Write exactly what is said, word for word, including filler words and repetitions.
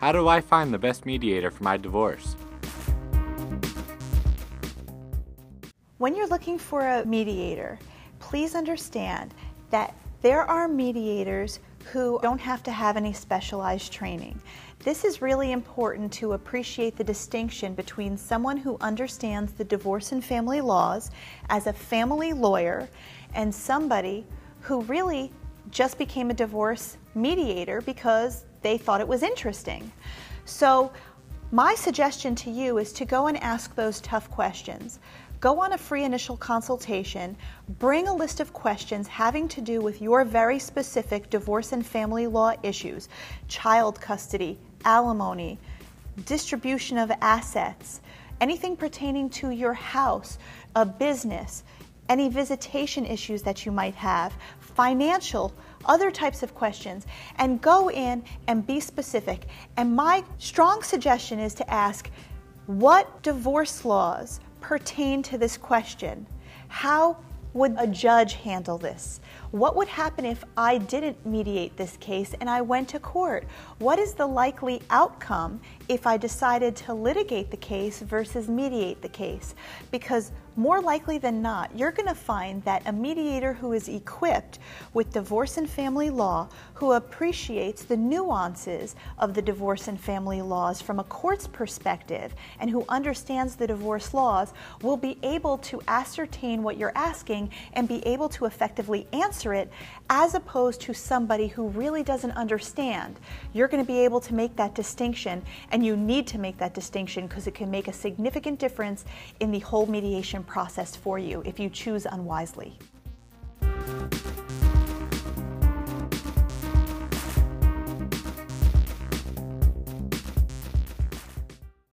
How do I find the best mediator for my divorce? When you're looking for a mediator, please understand that there are mediators who don't have to have any specialized training. This is really important to appreciate the distinction between someone who understands the divorce and family laws as a family lawyer and somebody who really just became a divorce mediator because they thought it was interesting. So my suggestion to you is to go and ask those tough questions. Go on a free initial consultation, bring a list of questions having to do with your very specific divorce and family law issues, child custody, alimony, distribution of assets, anything pertaining to your house, a business, any visitation issues that you might have, financial, other types of questions, and go in and be specific. And my strong suggestion is to ask, what divorce laws pertain to this question? How would a judge handle this? What would happen if I didn't mediate this case and I went to court? What is the likely outcome if I decided to litigate the case versus mediate the case? Because more likely than not, you're going to find that a mediator who is equipped with divorce and family law, who appreciates the nuances of the divorce and family laws from a court's perspective, and who understands the divorce laws, will be able to ascertain what you're asking and be able to effectively answer it, as opposed to somebody who really doesn't understand. You're going to be able to make that distinction, and you need to make that distinction because it can make a significant difference in the whole mediation process for you if you choose unwisely.